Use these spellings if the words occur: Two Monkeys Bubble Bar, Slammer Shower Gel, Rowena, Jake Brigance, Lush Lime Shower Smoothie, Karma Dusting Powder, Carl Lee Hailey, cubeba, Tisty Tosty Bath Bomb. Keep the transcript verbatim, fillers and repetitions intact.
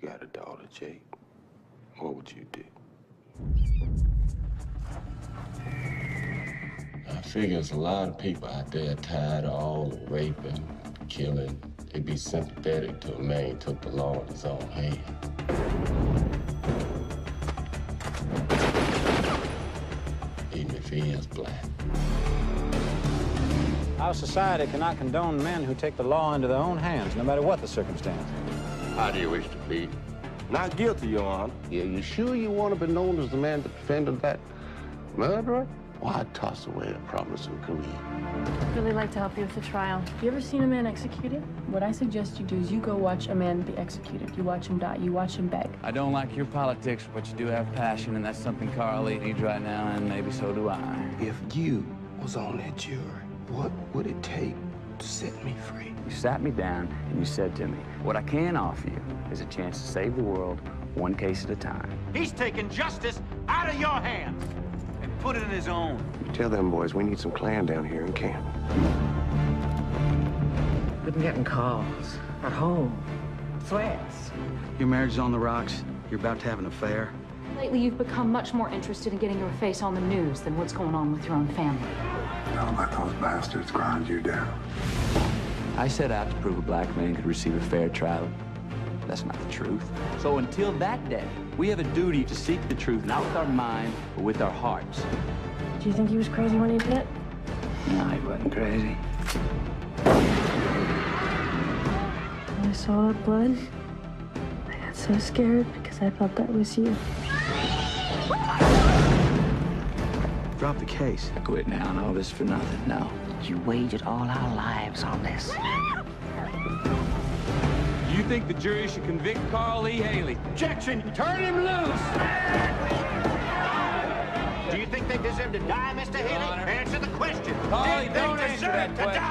you got a daughter, Jake, what would you do? I figure there's a lot of people out there tired of all the raping, killing. They'd be sympathetic to a man who took the law in his own hand. Even if he is black. Our society cannot condone men who take the law into their own hands, no matter what the circumstance. How do you wish to plead? Not guilty, Your Honor. Yeah, you sure you want to be known as the man that defended that murderer? Why toss away a promising career? I'd really like to help you with the trial. You ever seen a man executed? What I suggest you do is you go watch a man be executed. You watch him die. You watch him beg. I don't like your politics, but you do have passion, and that's something Carl Lee needs right now, and maybe so do I. If you was on that jury, what would it take to set me free? You sat me down, and you said to me, what I can offer you is a chance to save the world one case at a time. He's taking justice out of your hands. Put it in his own. You tell them boys we need some clan down here in camp. We've been getting calls at home, threats. Your marriage is on the rocks. You're about to have an affair. Lately, you've become much more interested in getting your face on the news than what's going on with your own family. Don't let those bastards grind you down. I set out to prove a black man could receive a fair trial. That's not the truth. So until that day, we have a duty to seek the truth, not with our mind, but with our hearts. Do you think he was crazy when he did it? No, he wasn't crazy. When I saw that blood, I got so scared because I thought that was you. Drop the case. I quit now and all this for nothing, no. You waited all our lives on this. You think the jury should convict Carl Lee Hailey? Objection! Turn him loose! Do you think they deserve to die, Mister Hailey? Answer the question. Carl, did they deserve to die?